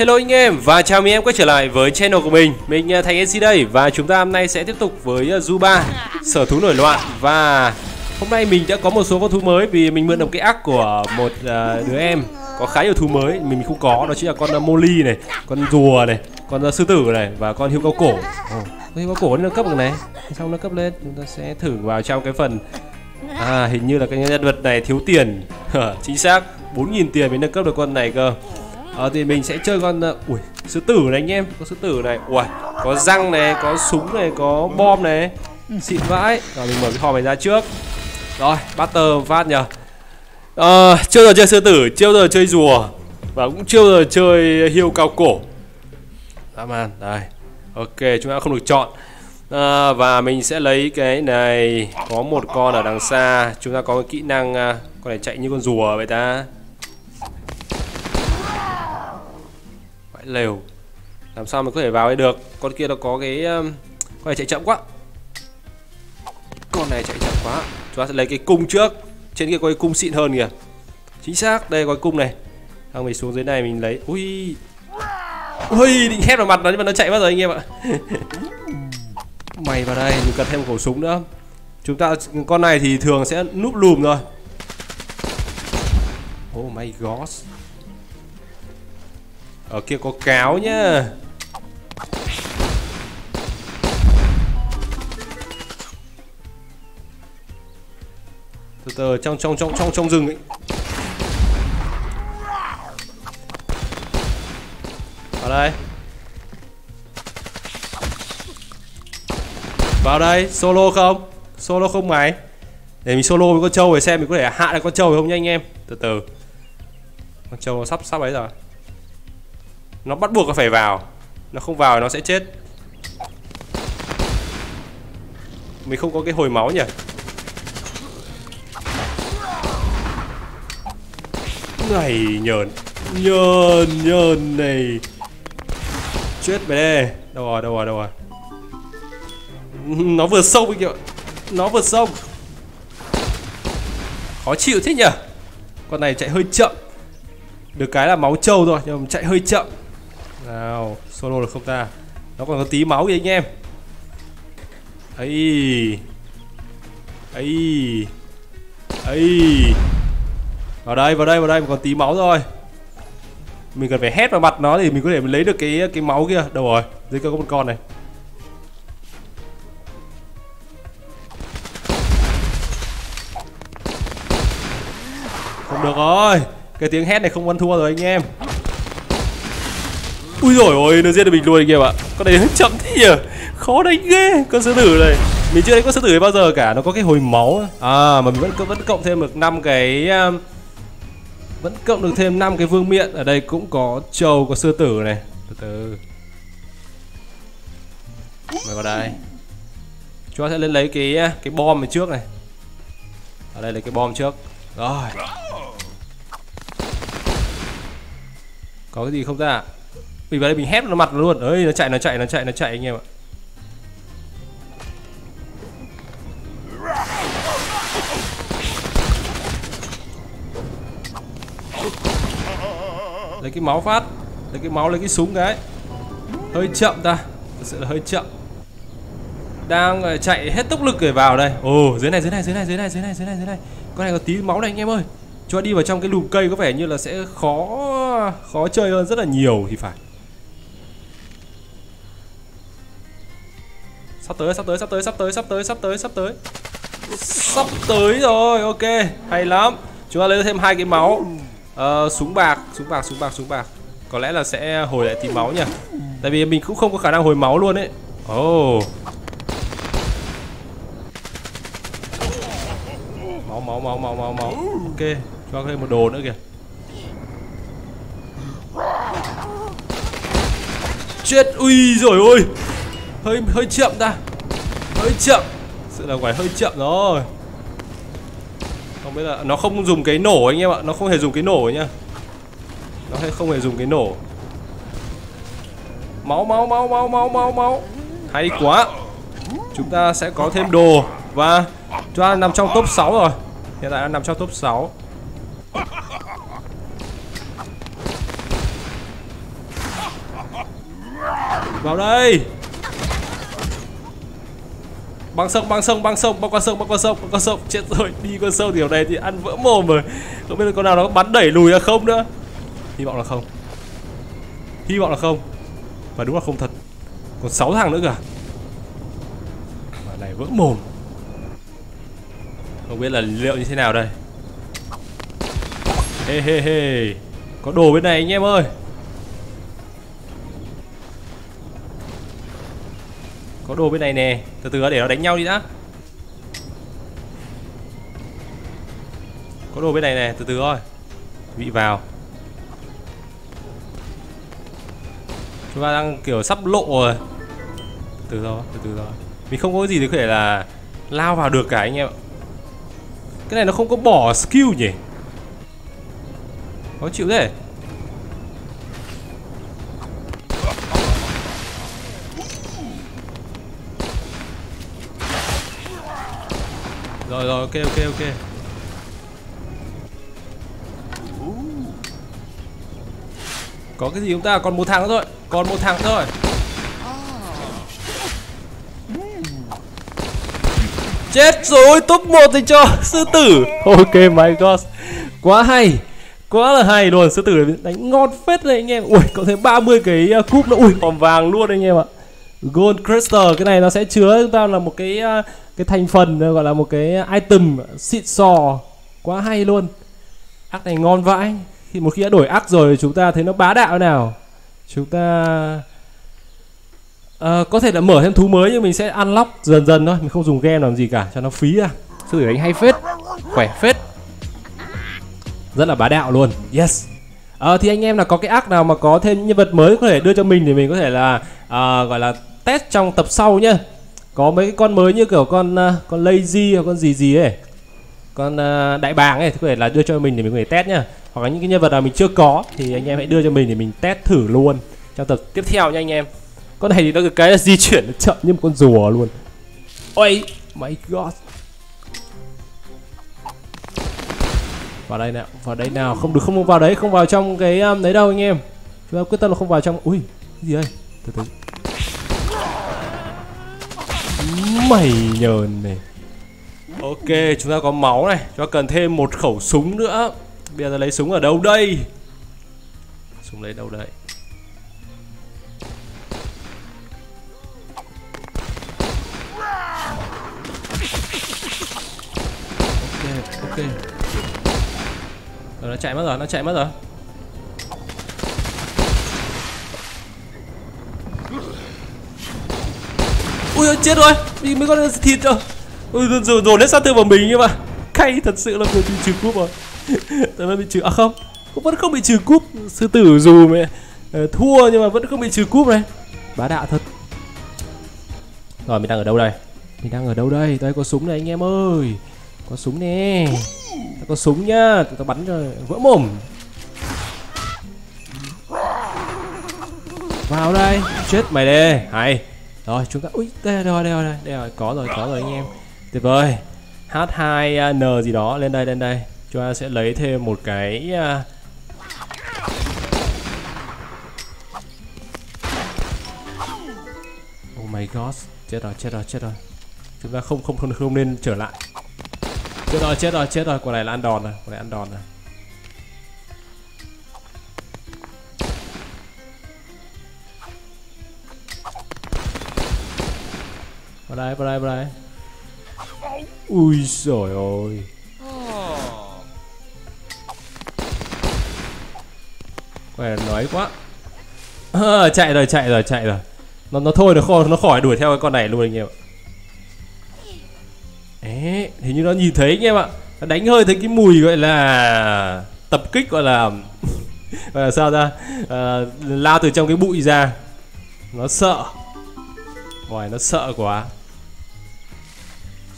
Hello anh em và chào mừng em quay trở lại với channel của mình Thành NC đây, và chúng ta hôm nay sẽ tiếp tục với Zuba Sở thú nổi loạn. Và hôm nay mình đã có một số con thú mới vì mình mượn được cái ác của một đứa em có khá nhiều thú mới mình không có, đó chính là con Molly này, con rùa này, con sư tử này và con hươu cao cổ. Hươu cao cổ nâng cấp được này, xong nâng cấp lên chúng ta sẽ thử vào trong cái phần hình như là cái nhân vật này thiếu tiền. Chính xác, 4.000 tiền mới nâng cấp được con này cơ. Thì mình sẽ chơi con sư tử này anh em, con sư tử này, có răng này, có súng này, có bom này, xịn vãi. Rồi mình mở cái hòm này ra trước. Rồi, battle phát nhờ. Chưa giờ chơi sư tử, chưa giờ chơi rùa và cũng chưa giờ chơi hươu cao cổ. Aman, đây. Ok, chúng ta không được chọn. Và mình sẽ lấy cái này, có một con ở đằng xa, chúng ta có cái kỹ năng con này chạy như con rùa vậy ta. Lều làm sao mà có thể vào đây được, con kia nó có cái con này chạy chậm quá, chúng ta sẽ lấy cái cung trước, trên kia có cái cung xịn hơn kìa, chính xác, đây có cái cung này. Xong mình xuống dưới này mình lấy, ui định hét vào mặt nó nhưng mà nó chạy mất rồi anh em ạ. Mày vào đây, mình cần thêm một khẩu súng nữa. Chúng ta con này thì thường sẽ núp lùm rồi. Oh my god, ở kia có cáo nhá. Từ từ, trong rừng ấy. Vào đây, solo không? Solo không mày? Để mình solo với con trâu để xem mình có thể hạ được con trâu không nha anh em. Từ từ, con trâu nó sắp ấy rồi. Nó bắt buộc nó phải vào, nó không vào nó sẽ chết. Mình không có cái hồi máu nhỉ. Này nhờn này, chết về đây. Đâu rồi nó vượt sông anh em, nó vượt sông, khó chịu thế nhỉ. Con này chạy hơi chậm, được cái là máu trâu rồi nhưng mà chạy hơi chậm. Nào, solo được không ta? Nó còn có tí máu kìa anh em. Ấy. Vào đây, còn tí máu rồi. Mình cần phải hét vào mặt nó thì mình có thể lấy được cái máu kia. Đâu rồi? Dưới kia có một con này. Không được rồi. Cái tiếng hét này không ăn thua rồi anh em. Ui dồi ôi, nó giết được mình luôn anh em ạ. Con này chậm thế nhỉ, khó đánh ghê. Con sư tử này mình chưa đánh con sư tử bao giờ cả, nó có cái hồi máu mà mình vẫn cộng thêm được 5 cái, vẫn cộng được thêm 5 cái vương miện. Ở đây cũng có trâu, có sư tử này. Từ từ mày vào đây, chúng ta sẽ lên lấy cái bom này trước này. Ở đây lấy cái bom trước rồi. Có cái gì không ta? Mình vào đây mình hét nó mặt nó luôn. Ơi, nó chạy anh em ạ. Lấy cái máu phát, lấy cái súng cái. Hơi chậm ta, thật sự là hơi chậm. Đang chạy hết tốc lực để vào đây. Ồ, dưới này. Con này có tí máu này anh em ơi. Cho đi vào trong cái lùm cây có vẻ như là sẽ khó chơi hơn rất là nhiều thì phải. Sắp tới rồi, ok, hay lắm. Chúng ta lấy thêm 2 cái máu. Súng bạc. Có lẽ là sẽ hồi lại tí máu nhỉ. Tại vì mình cũng không có khả năng hồi máu luôn ấy. Máu. Ok, cho thêm một đồ nữa kìa. Chết, ui rồi ôi. Hơi chậm ta. Sự là phải hơi chậm rồi. Không biết là nó không dùng cái nổ anh em ạ, nó không hề dùng cái nổ nhá. Máu. Hay quá. Chúng ta sẽ có thêm đồ và chúng ta nằm trong top 6 rồi. Hiện tại nó nằm trong top 6. Vào đây. Băng qua sông. Chết rồi, đi con sông kiểu này thì ăn vỡ mồm rồi. Không biết là con nào nó bắn đẩy lùi ra không nữa. Hy vọng là không. Và đúng là không thật. Còn 6 thằng nữa kìa. Mà này vỡ mồm. Không biết là liệu như thế nào đây. Hê. Có đồ bên này anh em ơi. Có đồ bên này nè. Từ từ để nó đánh nhau đi đã. Có đồ bên này nè. Từ từ thôi. Bị vào. Chúng ta đang kiểu sắp lộ rồi. Từ từ thôi. Mình không có gì để có thể là lao vào được cả anh em ạ. Cái này nó không có bỏ skill nhỉ. Khó chịu thế. Rồi, ok. Có cái gì chúng ta? Còn một thằng thôi. Chết rồi, top 1 thì cho sư tử. Ok my god. Quá là hay luôn. Sư tử đánh ngon phết đấy anh em. Ui, có thể 30 cái cúp nữa. Ui, còn vàng luôn anh em ạ. Gold Crystal, cái này nó sẽ chứa chúng ta là một cái thành phần, gọi là một cái item xịn sò. Quá hay luôn. Ác này ngon vãi. Một khi đã đổi ác rồi chúng ta thấy nó bá đạo nào. Chúng ta có thể là mở thêm thú mới, nhưng mình sẽ unlock dần thôi. Mình không dùng game làm gì cả cho nó phí ra. Sư tử đánh hay phết. Khỏe phết. Rất là bá đạo luôn. Yes. Thì anh em là có cái arc nào mà có thêm nhân vật mới có thể đưa cho mình thì mình có thể là gọi là test trong tập sau nhá. Có mấy cái con mới như kiểu con lazy hoặc con gì ấy. Con đại bàng ấy thì có thể là đưa cho mình để mình có thể test nhá. Hoặc là những cái nhân vật nào mình chưa có thì anh em hãy đưa cho mình để mình test thử luôn trong tập tiếp theo nha anh em. Con này thì nó cái là di chuyển nó chậm như một con rùa luôn. Ôi my god. Vào đây nào, không được vào đấy, không vào trong cái đấy đâu anh em. Chúng ta quyết tâm là không vào trong. Ui, cái gì đây? Từ từ. Mày nhờn này. Ok, chúng ta có máu này, chúng ta cần thêm một khẩu súng nữa. Bây giờ lấy súng ở đâu đây? Súng lấy đâu đây? Ok. Rồi, nó chạy mất rồi. Ui ơi, chết rồi, bị mấy con thịt rồi. Ui, rồi dồn hết sát thương vào mình nhưng mà cay thật sự là vừa bị trừ cúp rồi. Tại nó bị trừ, à không, cũng vẫn không bị trừ cúp. Sư tử dù mẹ thua nhưng mà vẫn không bị trừ cúp này. Bá đạo thật. Rồi, mình đang ở đâu đây? Đây có súng này anh em ơi. Có súng nè. Có súng nhá, tụi tao bắn rồi vỡ mồm. Vào đây, chết mày đi. Hay. Rồi chúng ta, ui, đây rồi, có rồi anh em. Tuyệt vời. H2N gì đó, lên đây. Chúng ta sẽ lấy thêm một cái Oh my god, chết rồi. Chúng ta không nên trở lại. Chết rồi, quả này là ăn đòn rồi, Vào đây. Ui giời ơi. Quả này nói quá. À, chạy rồi. Nó thôi nó khỏi đuổi theo cái con này luôn anh em ạ. Đấy, hình như nó nhìn thấy anh em ạ. Nó đánh hơi thấy cái mùi gọi là tập kích, gọi là sao ra, lao từ trong cái bụi ra. Nó sợ. Rồi, nó sợ quá.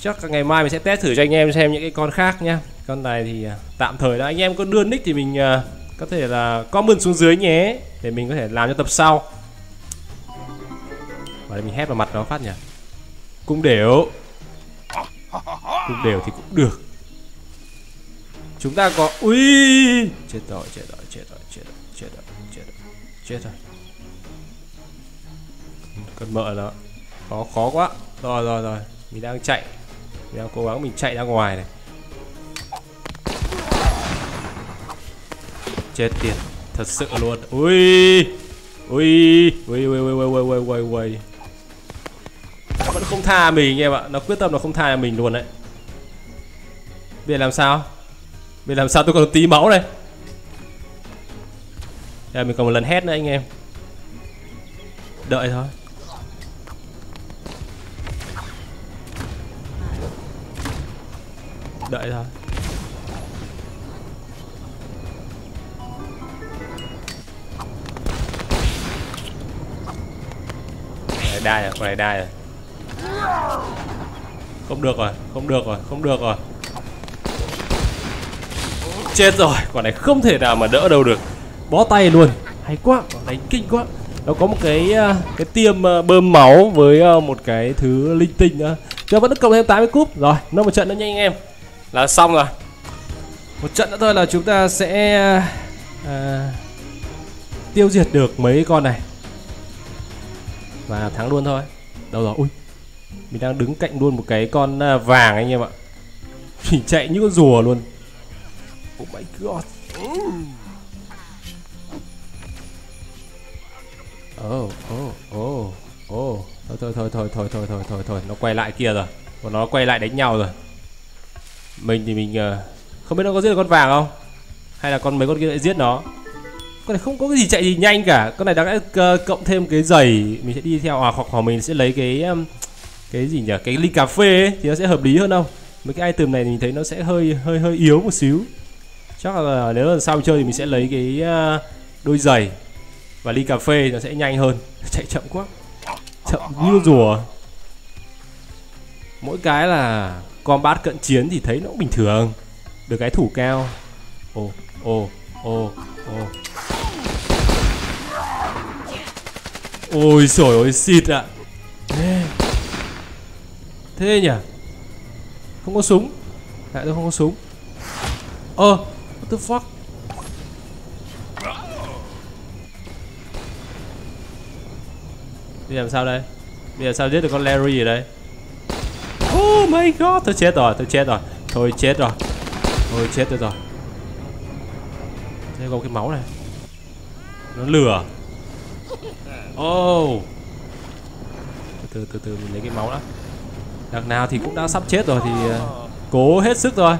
Chắc ngày mai mình sẽ test thử cho anh em xem những cái con khác nhá. Con này thì tạm thời đã. Anh em có đưa nick thì mình có thể là comment xuống dưới nhé, để mình có thể làm cho tập sau. Và mình hét vào mặt nó phát nhỉ. Cũng đều thì cũng được. Chúng ta có. Ui, chết rồi. Con mợ đó khó quá. Rồi mình đang chạy, mình đang cố gắng mình chạy ra ngoài này. Chết tiệt thật sự luôn. Ui, nó vẫn không tha mình em ạ, nó quyết tâm nó không tha mình luôn đấy. Bây giờ làm sao? Bây giờ làm sao? Tôi còn tí máu này. Đây mình còn một lần hét nữa anh em. Đợi thôi. Đợi thôi. Đai rồi, con này đai rồi. Không được rồi. Chết rồi, con này không thể nào mà đỡ đâu được. Bó tay luôn. Hay quá, con đánh kinh quá. Nó có một cái tiêm bơm máu với một cái thứ linh tinh nữa. Chứ vẫn cộng thêm 80 cúp. Rồi, nó một trận nữa nha anh em. Là xong rồi. Một trận nữa thôi là chúng ta sẽ tiêu diệt được mấy con này và thắng luôn thôi. Đâu rồi? Ui, mình đang đứng cạnh luôn một cái con vàng anh em ạ. Chỉ chạy như con rùa luôn. Oh my god. Thôi, nó quay lại kia rồi. Còn nó quay lại đánh nhau rồi. Mình thì mình không biết nó có giết được con vàng không, hay là con mấy con kia lại giết nó. Con này không có cái gì chạy gì nhanh cả. Con này đã cộng thêm cái giày. Mình sẽ đi theo hoặc mình sẽ lấy cái gì nhỉ, cái ly cà phê ấy, thì nó sẽ hợp lý hơn không. Mấy cái item này mình thấy nó sẽ hơi yếu một xíu. Chắc là nếu lần sau chơi thì mình sẽ lấy cái đôi giày và ly cà phê, nó sẽ nhanh hơn. Chạy chậm quá, chậm như rùa. Mỗi cái là combat cận chiến thì thấy nó cũng bình thường. Được cái thủ cao. Ôi trời ơi, xịt ạ. Thế nhỉ? Không có súng. Tại tôi không có súng. What the fuck? Bây giờ làm sao đây? Bây giờ sao giết được con Larry ở đây? Oh my god, tôi chết rồi. Thế có cái máu này. Nó lửa. Từ từ mình lấy cái máu đã. Đằng nào thì cũng đã sắp chết rồi thì cố hết sức rồi.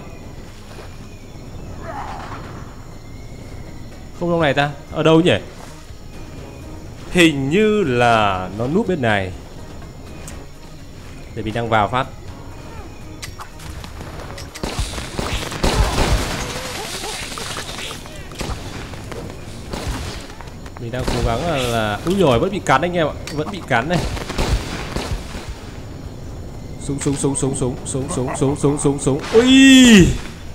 Không trong này ta, ở đâu nhỉ? Hình như là nó núp bên này. Để mình đang vào phát. Mình đang cố gắng là úi rồi, vẫn bị cắn anh em ạ, vẫn bị cắn này. Súng. Ui!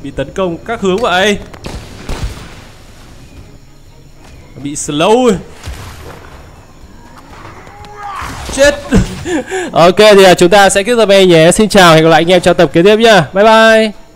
Bị tấn công các hướng vậy. Bị slow. Chết. Ok thì chúng ta sẽ kết thúc đây nhé. Xin chào, hẹn gặp lại anh em trong tập kế tiếp nhá. Bye bye.